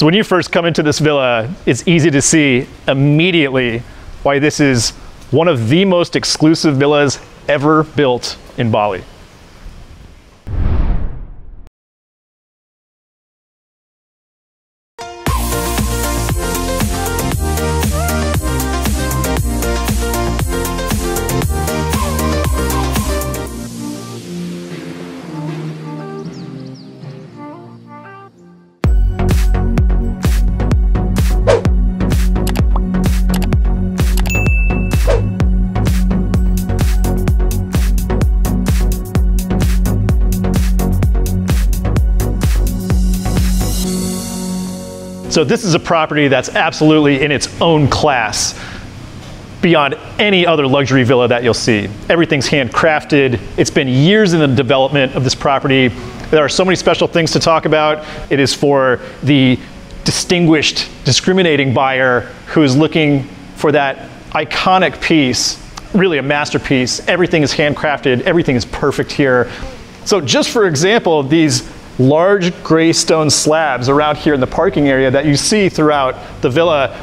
So when you first come into this villa, it's easy to see immediately why this is one of the most exclusive villas ever built in Bali. So this is a property that's absolutely in its own class beyond any other luxury villa that you'll see. Everything's handcrafted. It's been years in the development of this property. There are so many special things to talk about. It is for the distinguished, discriminating buyer who is looking for that iconic piece, really a masterpiece. Everything is handcrafted. Everything is perfect here. So just for example, these large gray stone slabs around here in the parking area that you see throughout the villa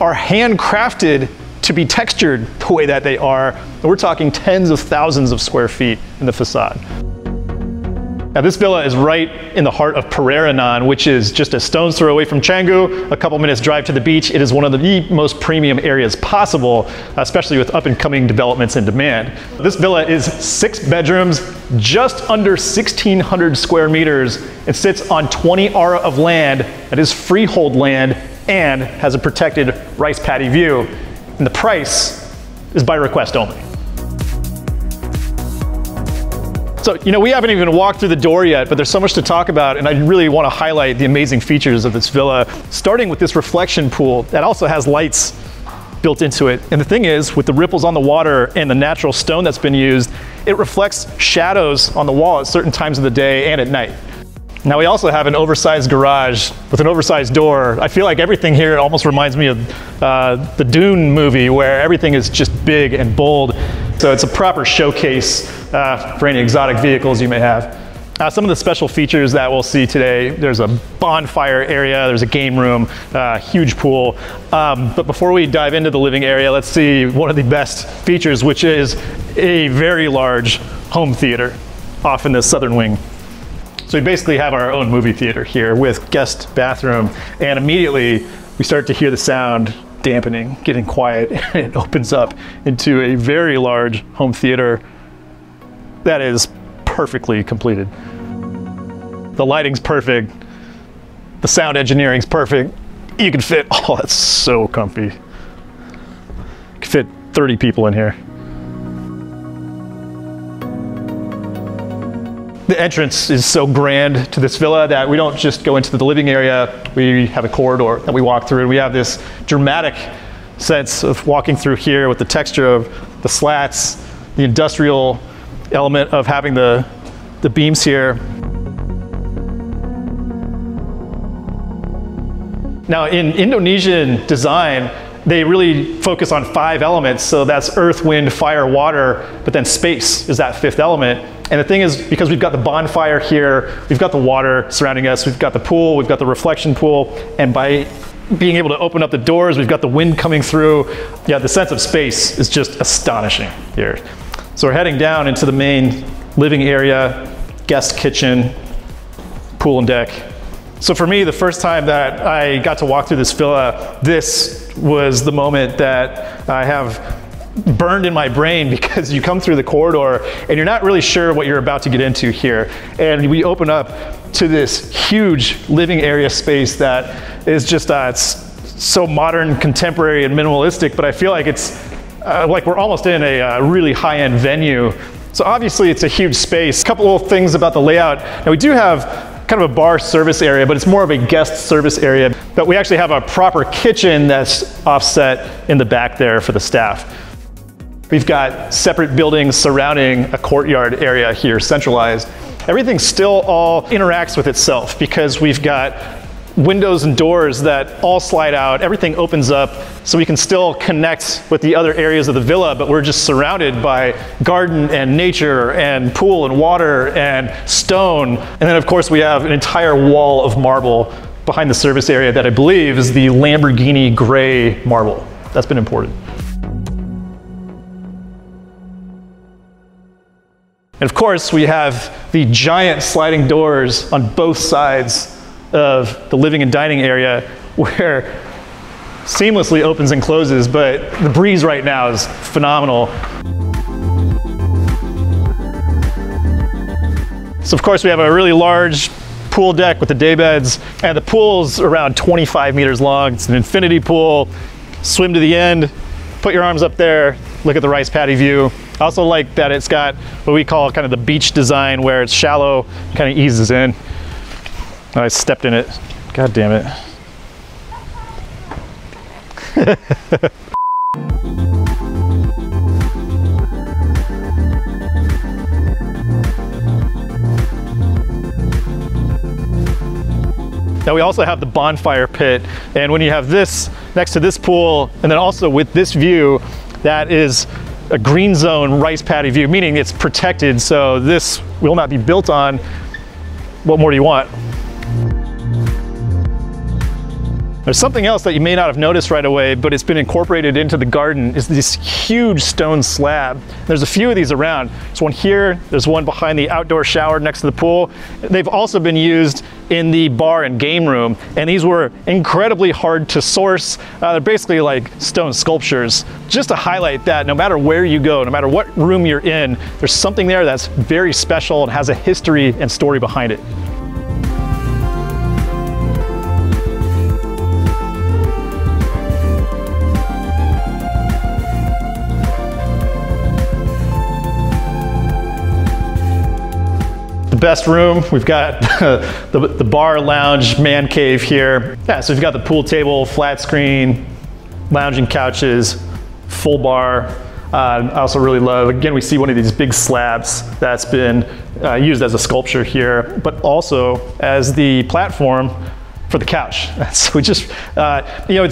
are handcrafted to be textured the way that they are. And we're talking tens of thousands of square feet in the facade. Now this villa is right in the heart of Pererenan, which is just a stone's throw away from Canggu, a couple minutes drive to the beach. It is one of the most premium areas possible, especially with up and coming developments in demand. This villa is 6 bedrooms, just under 1,600 square meters. It sits on 20 ara of land that is freehold land and has a protected rice paddy view. And the price is by request only. So, you know, we haven't even walked through the door yet, but there's so much to talk about, and I really want to highlight the amazing features of this villa, starting with this reflection pool that also has lights built into it. And the thing is, with the ripples on the water and the natural stone that's been used, it reflects shadows on the wall at certain times of the day and at night. Now we also have an oversized garage with an oversized door. I feel like everything here almost reminds me of the Dune movie, where everything is just big and bold. So it's a proper showcase for any exotic vehicles you may have. Some of the special features that we'll see today: there's a bonfire area, there's a game room, huge pool. But before we dive into the living area, let's see one of the best features, which is a very large home theater off in the southern wing. So we basically have our own movie theater here with guest bathroom, and immediately we start to hear the sound dampening, getting quiet, and it opens up into a very large home theater that is perfectly completed. The lighting's perfect, the sound engineering's perfect. You can fit, oh, that's so comfy. You can fit 30 people in here. The entrance is so grand to this villa that we don't just go into the living area, we have a corridor that we walk through. We have this dramatic sense of walking through here with the texture of the slats, the industrial element of having the beams here. Now in Indonesian design, they really focus on 5 elements. So that's earth, wind, fire, water, but then space is that 5th element. And the thing is, because we've got the bonfire here, we've got the water surrounding us, we've got the pool, we've got the reflection pool, and by being able to open up the doors, we've got the wind coming through. Yeah, the sense of space is just astonishing here. So we're heading down into the main living area, guest kitchen, pool and deck. So for me, the first time that I got to walk through this villa, this was the moment that I have burned in my brain, because you come through the corridor and you're not really sure what you're about to get into here. And we open up to this huge living area space that is just, it's so modern, contemporary, and minimalistic, but I feel like it's like we're almost in a really high-end venue. So obviously it's a huge space. A couple of things about the layout. Now we do have kind of a bar service area, but it's more of a guest service area. But we actually have a proper kitchen that's offset in the back there for the staff. We've got separate buildings surrounding a courtyard area here, centralized. Everything still all interacts with itself because we've got windows and doors that all slide out. Everything opens up, so we can still connect with the other areas of the villa, but we're just surrounded by garden and nature and pool and water and stone. And then of course we have an entire wall of marble behind the service area that I believe is the Lamborghini Gray marble. That's been imported. And of course, we have the giant sliding doors on both sides of the living and dining area where seamlessly opens and closes, but the breeze right now is phenomenal. So of course, we have a really large pool deck with the day beds, and the pool's around 25 meters long. It's an infinity pool. Swim to the end, put your arms up there, look at the rice paddy view. I also like that it's got what we call kind of the beach design where it's shallow, kind of eases in. I stepped in it. God damn it. Now we also have the bonfire pit, and when you have this next to this pool and then also with this view, that is a green zone rice paddy view, meaning it's protected, so this will not be built on. What more do you want? There's something else that you may not have noticed right away, but it's been incorporated into the garden, is this huge stone slab. There's a few of these around. There's one here, there's one behind the outdoor shower next to the pool. They've also been used in the bar and game room, and these were incredibly hard to source. They're basically like stone sculptures. Just to highlight that no matter where you go, no matter what room you're in, there's something there that's very special and has a history and story behind it. Best room. We've got the bar, lounge, man cave here. Yeah, so we've got the pool table, flat screen, lounging couches, full bar. I also really love, again, we see one of these big slabs that's been used as a sculpture here, but also as the platform for the couch. So we just, you know,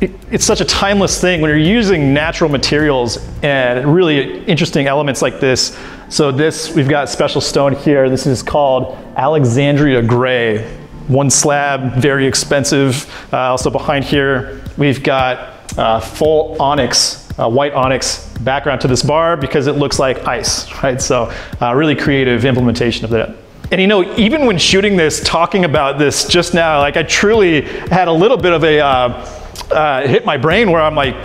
it's such a timeless thing when you're using natural materials and really interesting elements like this. So this, we've got special stone here. This is called Alexandria Gray. One slab, very expensive. Also behind here, we've got full onyx, white onyx background to this bar because it looks like ice, right? So really creative implementation of that. And you know, even when shooting this, talking about this just now, like I truly had a little bit of a, hit my brain where I'm like,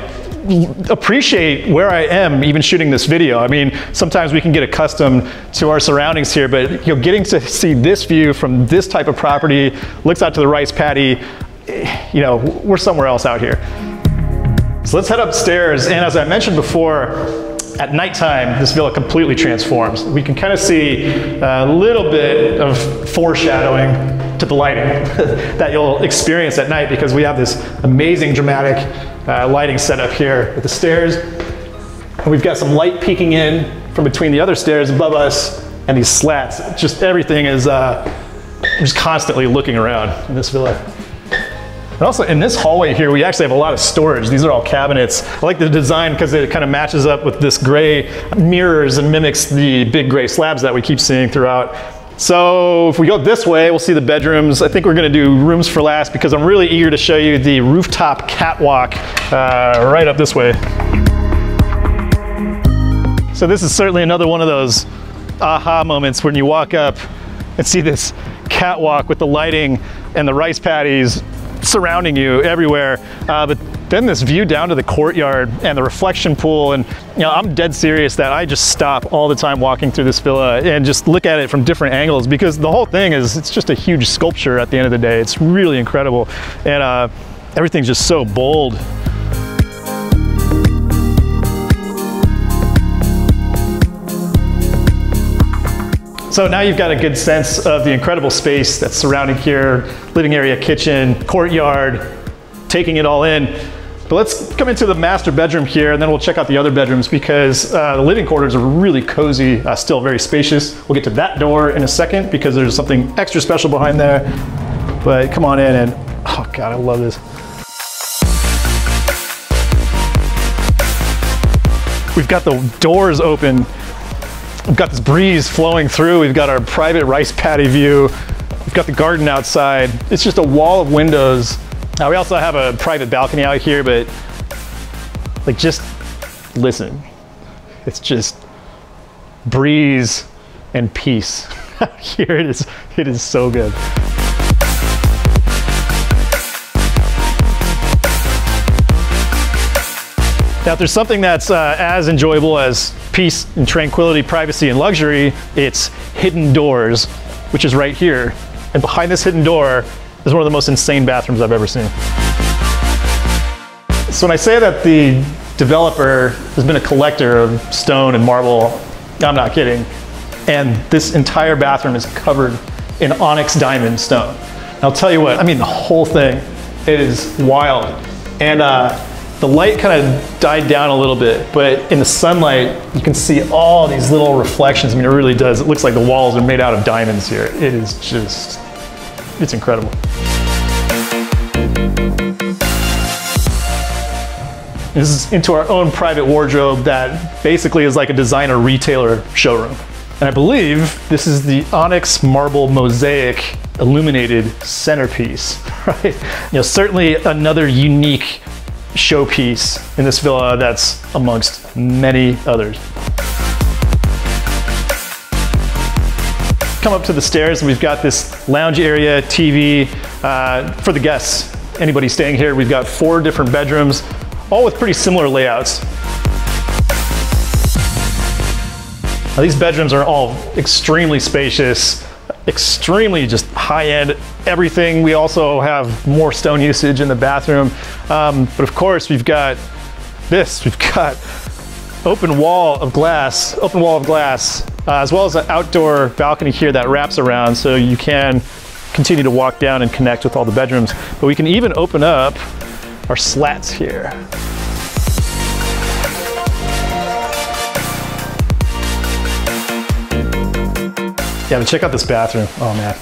appreciate where I am even shooting this video. I mean, sometimes we can get accustomed to our surroundings here, but you know, getting to see this view from this type of property, looks out to the rice paddy, you know, we're somewhere else out here. So let's head upstairs, and as I mentioned before, at nighttime, this villa completely transforms. We can kind of see a little bit of foreshadowing to the lighting that you'll experience at night because we have this amazing dramatic lighting setup here with the stairs. And we've got some light peeking in from between the other stairs above us and these slats. Just everything is just constantly looking around in this villa. And also in this hallway here, we actually have a lot of storage. These are all cabinets. I like the design because it kind of matches up with this gray mirrors and mimics the big gray slabs that we keep seeing throughout. So if we go this way, we'll see the bedrooms. I think we're gonna do rooms for last because I'm really eager to show you the rooftop catwalk right up this way. So this is certainly another one of those aha moments when you walk up and see this catwalk with the lighting and the rice paddies surrounding you everywhere, but then this view down to the courtyard and the reflection pool, and you know, I'm dead serious that I just stop all the time walking through this villa and just look at it from different angles because the whole thing is, it's just a huge sculpture at the end of the day. It's really incredible, and everything's just so bold. So now you've got a good sense of the incredible space that's surrounding here, living area, kitchen, courtyard, taking it all in. But let's come into the master bedroom here, and then we'll check out the other bedrooms because the living quarters are really cozy, still very spacious. We'll get to that door in a second because there's something extra special behind there. But come on in, and oh God, I love this. We've got the doors open. We've got this breeze flowing through. We've got our private rice paddy view. We've got the garden outside. It's just a wall of windows. We also have a private balcony out here, but like, just listen. It's just breeze and peace. Here it is. It is so good. Now, if there's something that's as enjoyable as peace and tranquility, privacy and luxury, it's hidden doors, which is right here. And behind this hidden door is one of the most insane bathrooms I've ever seen. So when I say that the developer has been a collector of stone and marble, I'm not kidding. And this entire bathroom is covered in onyx diamond stone. And I'll tell you what, I mean, the whole thing, it is wild. And the light kind of died down a little bit, but in the sunlight, you can see all these little reflections. I mean, it really does. It looks like the walls are made out of diamonds here. It is just, it's incredible. This is into our own private wardrobe that basically is like a designer retailer showroom. And I believe this is the onyx marble mosaic illuminated centerpiece, right? You know, certainly another unique showpiece in this villa that's amongst many others. Come up to the stairs and we've got this lounge area, TV for the guests. Anybody staying here, we've got 4 different bedrooms, all with pretty similar layouts. Now, these bedrooms are all extremely spacious, extremely just high-end everything. We also have more stone usage in the bathroom. But of course we've got this, we've got open wall of glass, as well as an outdoor balcony here that wraps around, so you can continue to walk down and connect with all the bedrooms. But we can even open up our slats here. Yeah, but check out this bathroom. Oh man.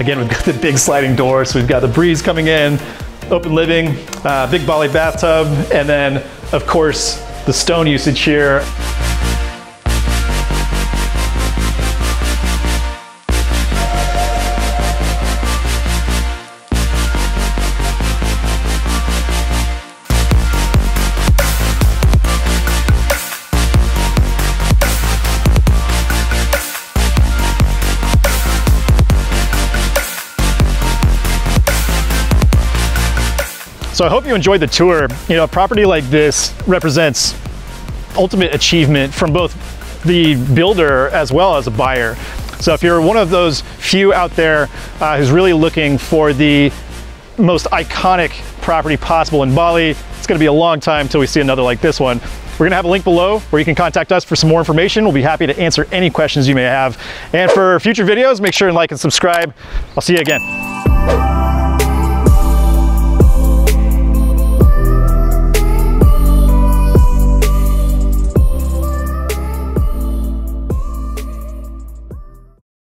Again, we've got the big sliding door, so we've got the breeze coming in, open living, big Bali bathtub, and then, of course, the stone usage here. So I hope you enjoyed the tour. You know, a property like this represents ultimate achievement from both the builder as well as a buyer. So if you're one of those few out there who's really looking for the most iconic property possible in Bali, it's gonna be a long time till we see another like this one. We're gonna have a link below where you can contact us for some more information. We'll be happy to answer any questions you may have. And for future videos, make sure and like and subscribe. I'll see you again.